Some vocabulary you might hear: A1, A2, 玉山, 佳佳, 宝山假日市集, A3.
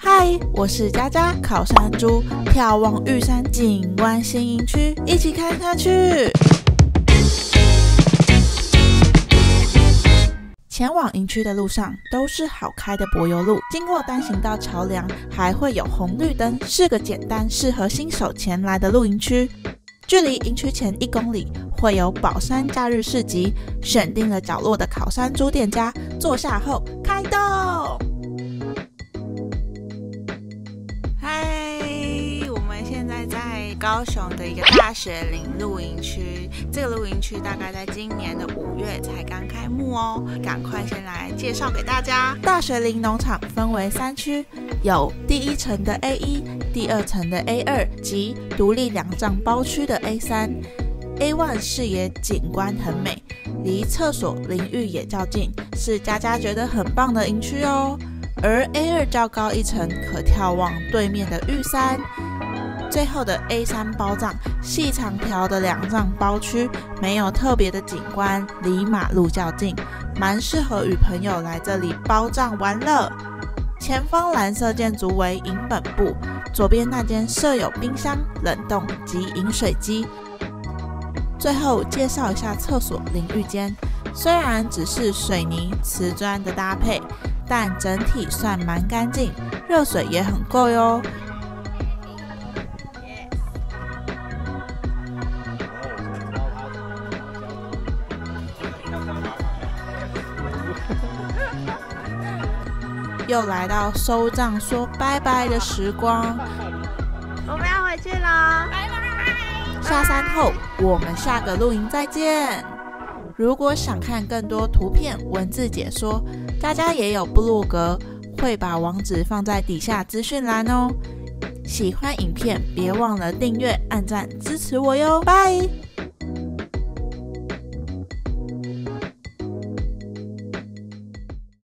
嗨，我是佳佳，考山猪，眺望玉山景观新营区，一起看下去。前往营区的路上都是好开的柏油路，经过单行道桥梁，还会有红绿灯，是个简单适合新手前来的露营区。距离营区前1公里会有宝山假日市集，选定了角落的烤山猪店家，坐下后开动。 高雄的一个大雪林露营区，这个露营区大概在今年的5月才刚开幕哦，赶快先来介绍给大家。大雪林农场分为3区，有第1层的 A1、第2层的 A2 及独立2帐包区的 A3。A1 视野景观很美，离厕所、淋浴也较近，是佳佳觉得很棒的营区哦。而 A2 较高1层，可眺望对面的玉山。 最后的 A3 包帐，细长条的2帐包区，没有特别的景观，离马路较近，蛮适合与朋友来这里包帐玩乐。前方蓝色建筑为营本部，左边那间设有冰箱、冷冻及饮水机。最后介绍一下厕所淋浴间，虽然只是水泥、瓷砖的搭配，但整体算蛮干净，热水也很够哟。 又来到收帐说拜拜的时光，我们要回去喽，拜拜。下山后，我们下个露营再见。如果想看更多图片、文字解说，佳佳也有部落格，会把网址放在底下资讯栏哦。喜欢影片，别忘了订阅、按赞支持我哟，拜。